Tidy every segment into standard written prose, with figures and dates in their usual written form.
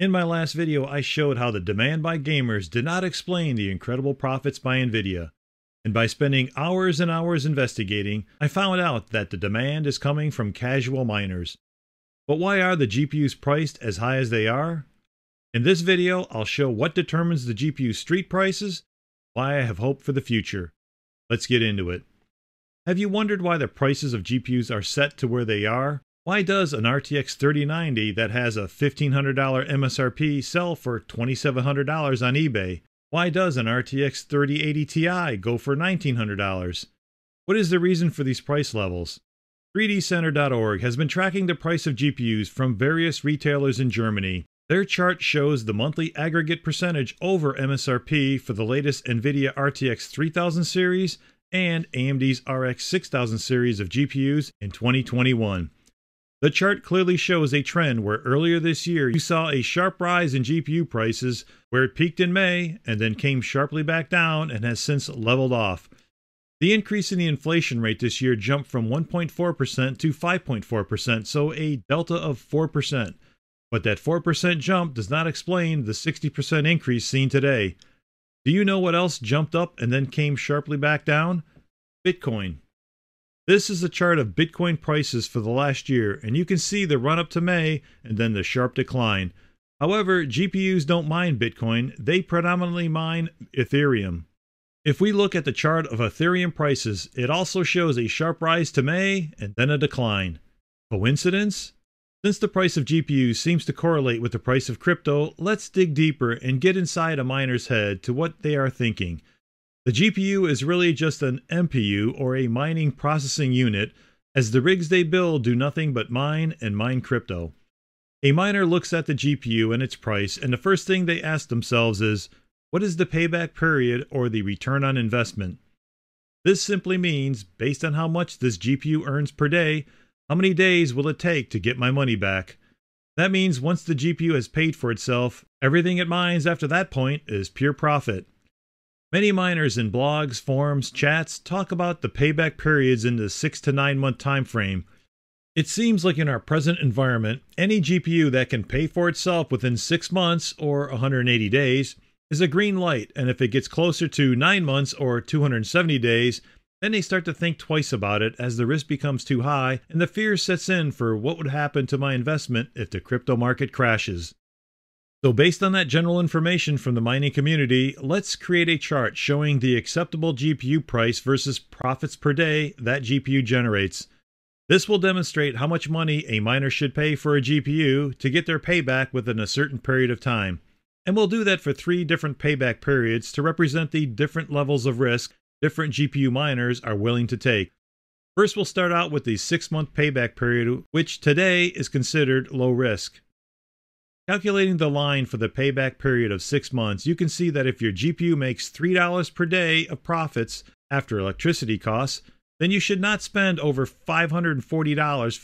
In my last video, I showed how the demand by gamers did not explain the incredible profits by NVIDIA. And by spending hours and hours investigating, I found out that the demand is coming from casual miners. But why are the GPUs priced as high as they are? In this video, I'll show what determines the GPU street prices, why I have hope for the future. Let's get into it. Have you wondered why the prices of GPUs are set to where they are? Why does an RTX 3090 that has a $1,500 MSRP sell for $2,700 on eBay? Why does an RTX 3080 Ti go for $1,900? What is the reason for these price levels? 3dcenter.org has been tracking the price of GPUs from various retailers in Germany. Their chart shows the monthly aggregate percentage over MSRP for the latest NVIDIA RTX 3000 series and AMD's RX 6000 series of GPUs in 2021. The chart clearly shows a trend where earlier this year you saw a sharp rise in GPU prices, where it peaked in May and then came sharply back down and has since leveled off. The increase in the inflation rate this year jumped from 1.4% to 5.4%, so a delta of 4%. But that 4% jump does not explain the 60% increase seen today. Do you know what else jumped up and then came sharply back down? Bitcoin. This is a chart of Bitcoin prices for the last year, and you can see the run-up to May and then the sharp decline. However, GPUs don't mine Bitcoin, they predominantly mine Ethereum. If we look at the chart of Ethereum prices, it also shows a sharp rise to May and then a decline. Coincidence? Since the price of GPUs seems to correlate with the price of crypto, let's dig deeper and get inside a miner's head to what they are thinking. The GPU is really just an MPU, or a mining processing unit, as the rigs they build do nothing but mine and mine crypto. A miner looks at the GPU and its price, and the first thing they ask themselves is, what is the payback period or the return on investment? This simply means, based on how much this GPU earns per day, how many days will it take to get my money back? That means once the GPU has paid for itself, everything it mines after that point is pure profit. Many miners in blogs, forums, chats talk about the payback periods in the 6 to 9 month time frame. It seems like in our present environment, any GPU that can pay for itself within 6 months or 180 days is a green light, and if it gets closer to 9 months or 270 days, then they start to think twice about it as the risk becomes too high and the fear sets in for what would happen to my investment if the crypto market crashes. So based on that general information from the mining community, let's create a chart showing the acceptable GPU price versus profits per day that GPU generates. This will demonstrate how much money a miner should pay for a GPU to get their payback within a certain period of time. And we'll do that for 3 different payback periods to represent the different levels of risk different GPU miners are willing to take. First, we'll start out with the 6-month payback period, which today is considered low risk. Calculating the line for the payback period of 6 months, you can see that if your GPU makes $3 per day of profits after electricity costs, then you should not spend over $540 for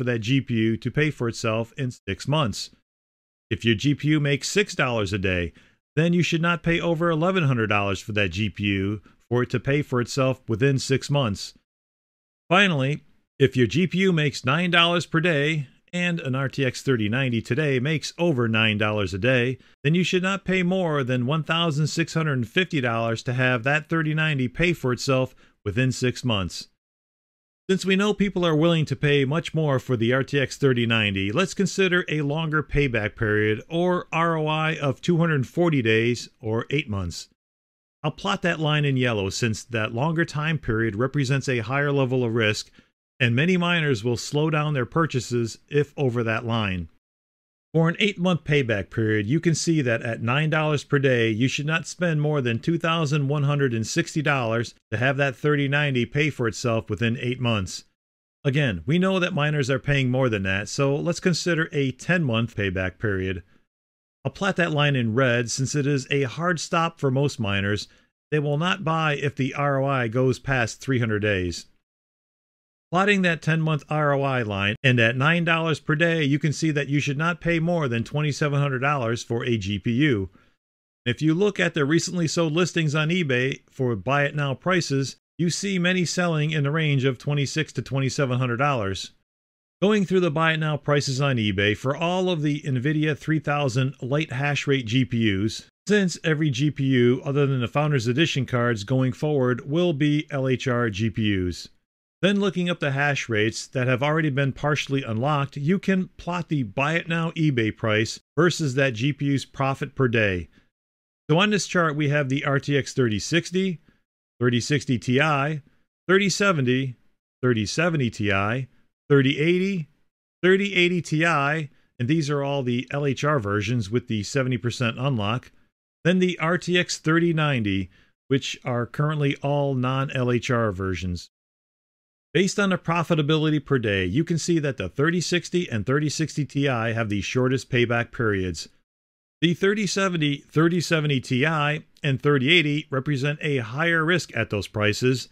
that GPU to pay for itself in 6 months. If your GPU makes $6 a day, then you should not pay over $1,100 for that GPU for it to pay for itself within 6 months. Finally, if your GPU makes $9 per day, and an RTX 3090 today makes over $9 a day, then you should not pay more than $1,650 to have that 3090 pay for itself within 6 months. Since we know people are willing to pay much more for the RTX 3090, let's consider a longer payback period, or ROI, of 240 days or 8 months. I'll plot that line in yellow since that longer time period represents a higher level of risk, and many miners will slow down their purchases if over that line. For an 8-month payback period, you can see that at $9 per day, you should not spend more than $2,160 to have that 3090 pay for itself within 8 months. Again, we know that miners are paying more than that, so let's consider a 10-month payback period. I'll plot that line in red since it is a hard stop for most miners. They will not buy if the ROI goes past 300 days. Plotting that 10-month ROI line, and at $9 per day, you can see that you should not pay more than $2,700 for a GPU. If you look at the recently sold listings on eBay for buy it now prices, you see many selling in the range of $2,600 to $2,700. Going through the buy now prices on eBay for all of the NVIDIA 3000 light hash rate GPUs, since every GPU other than the Founders Edition cards going forward will be LHR GPUs. Then looking up the hash rates that have already been partially unlocked, you can plot the buy it now eBay price versus that GPU's profit per day. So on this chart we have the RTX 3060, 3060 Ti, 3070, 3070 Ti, 3080, 3080 Ti, and these are all the LHR versions with the 70% unlock. Then the RTX 3090, which are currently all non-LHR versions. Based on the profitability per day, you can see that the 3060 and 3060 Ti have the shortest payback periods. The 3070, 3070 Ti, and 3080 represent a higher risk at those prices.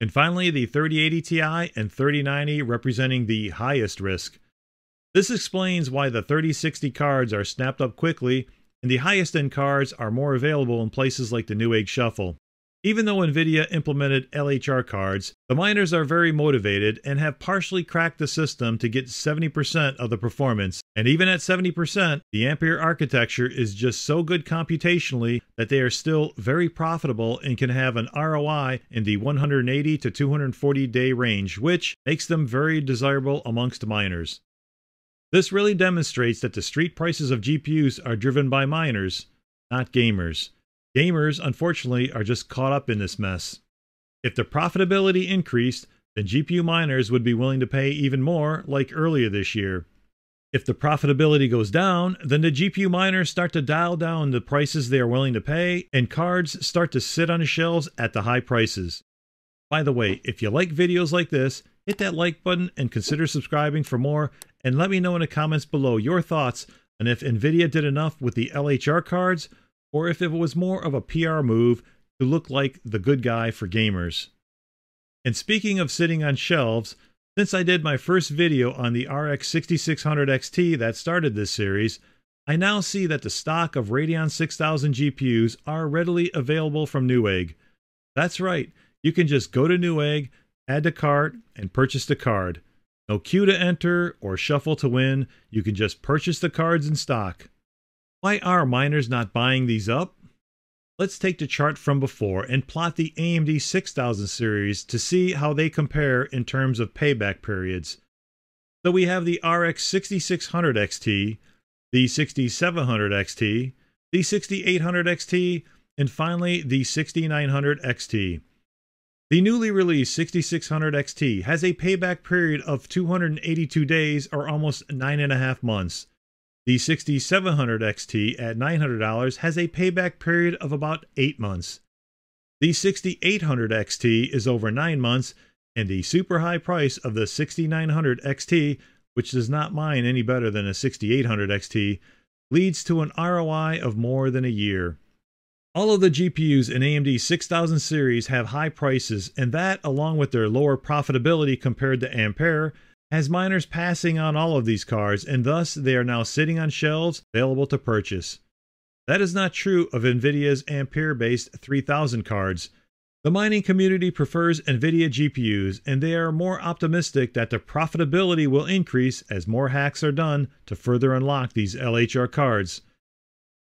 And finally, the 3080 Ti and 3090 representing the highest risk. This explains why the 3060 cards are snapped up quickly, and the highest end cards are more available in places like the Newegg Shuffle. Even though NVIDIA implemented LHR cards, the miners are very motivated and have partially cracked the system to get 70% of the performance. And even at 70%, the Ampere architecture is just so good computationally that they are still very profitable and can have an ROI in the 180 to 240 day range, which makes them very desirable amongst miners. This really demonstrates that the street prices of GPUs are driven by miners, not gamers. Gamers, unfortunately, are just caught up in this mess. If the profitability increased, then GPU miners would be willing to pay even more, like earlier this year. If the profitability goes down, then the GPU miners start to dial down the prices they are willing to pay, and cards start to sit on shelves at the high prices. By the way, if you like videos like this, hit that like button and consider subscribing for more, and let me know in the comments below your thoughts on if NVIDIA did enough with the LHR cards, or if it was more of a PR move to look like the good guy for gamers. And speaking of sitting on shelves, since I did my first video on the RX 6600 XT that started this series, I now see that the stock of Radeon 6000 GPUs are readily available from Newegg. That's right, you can just go to Newegg, add to cart, and purchase the card. No queue to enter or shuffle to win, you can just purchase the cards in stock. Why are miners not buying these up? Let's take the chart from before and plot the AMD 6000 series to see how they compare in terms of payback periods. So we have the RX 6600 XT, the 6700 XT, the 6800 XT, and finally the 6900 XT. The newly released 6600 XT has a payback period of 282 days or almost 9.5 months. The 6700 XT at $900 has a payback period of about 8 months. The 6800 XT is over 9 months, and the super high price of the 6900 XT, which does not mine any better than a 6800 XT, leads to an ROI of more than a year. All of the GPUs in AMD 6000 series have high prices, and that, along with their lower profitability compared to Ampere, has miners passing on all of these cards, and thus they are now sitting on shelves available to purchase. That is not true of NVIDIA's Ampere-based 3000 cards. The mining community prefers NVIDIA GPUs, and they are more optimistic that the profitability will increase as more hacks are done to further unlock these LHR cards.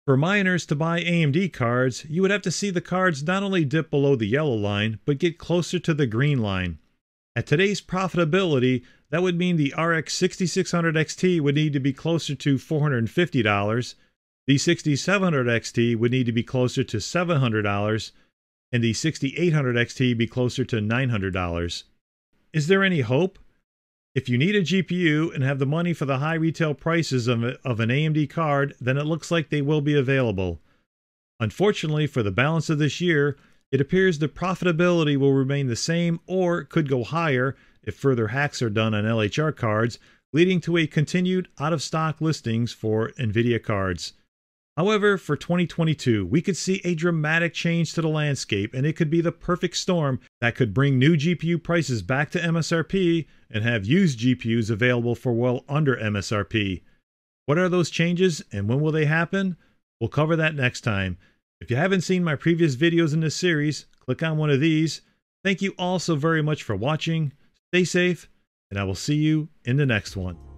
For miners to buy AMD cards, you would have to see the cards not only dip below the yellow line, but get closer to the green line. At today's profitability, that would mean the RX 6600 XT would need to be closer to $450, the 6700 XT would need to be closer to $700, and the 6800 XT be closer to $900. Is there any hope? If you need a GPU and have the money for the high retail prices of an AMD card, then it looks like they will be available. Unfortunately, for the balance of this year, it appears the profitability will remain the same or could go higher if further hacks are done on LHR cards, leading to a continued out-of-stock listings for NVIDIA cards. However, for 2022, we could see a dramatic change to the landscape, and it could be the perfect storm that could bring new GPU prices back to MSRP and have used GPUs available for well under MSRP. What are those changes and when will they happen? We'll cover that next time. If you haven't seen my previous videos in this series, click on one of these. Thank you all so very much for watching. Stay safe and I will see you in the next one.